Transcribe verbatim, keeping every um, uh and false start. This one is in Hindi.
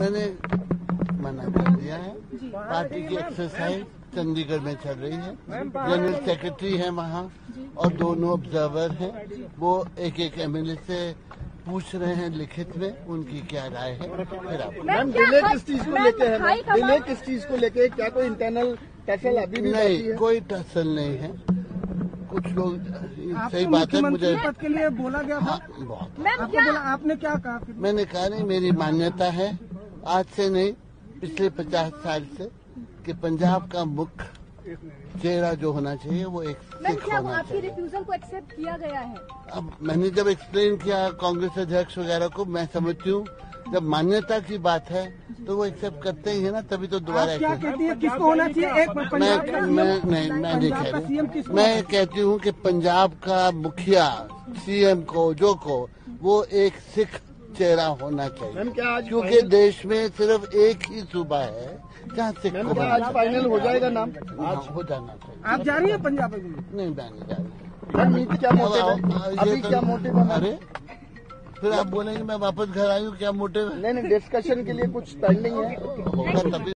मैंने मना कर दिया है। पार्टी की एक्सरसाइज चंडीगढ़ में चल रही है, जनरल सेक्रेटरी है वहाँ और दोनों ऑब्जर्वर हैं। वो एक एक एमएलए से पूछ रहे हैं लिखित में उनकी क्या राय है। मैम डिले किस चीज को लेके है? डिले किस चीज को लेके? क्या कोई इंटरनल टसल अभी भी नहीं? कोई टसल नहीं है। कुछ लोग सही बात है, मुझे पद के लिए बोला गया था। बहुत आपने क्या कहा? मैंने कहा नहीं, मेरी मान्यता है आज से नहीं पिछले पचास साल से कि पंजाब का मुख्य चेहरा जो होना चाहिए वो एक सिख होना आपकी चाहिए। रिफ्यूजल को एक्सेप्ट किया गया है। अब मैंने जब एक्सप्लेन किया कांग्रेस अध्यक्ष वगैरह को, मैं समझती हूँ जब मान्यता की बात है तो वो एक्सेप्ट करते ही है ना, तभी तो दोबारा एक्सेप्ट करती है। किसको होना चाहिए? मैं मैं नहीं मैं नहीं कह रही, मैं कहती हूँ कि पंजाब का मुखिया सीएम को जो को वो एक सिख चेहरा होना चाहिए, क्योंकि देश में सिर्फ एक ही सूबा है जहाँ सिख को बना। आज फाइनल हो जाएगा नाम, आज हो जाना चाहिए। आप जा रही है पंजाब? नहीं, मैं नहीं जा रही। क्या मोटिव है अभी? क्या मोटिव हमारे? फिर आप बोलेंगे मैं वापस घर आई हूँ, क्या मोटिव है? नहीं नहीं, डिस्कशन के लिए कुछ टाइम नहीं है।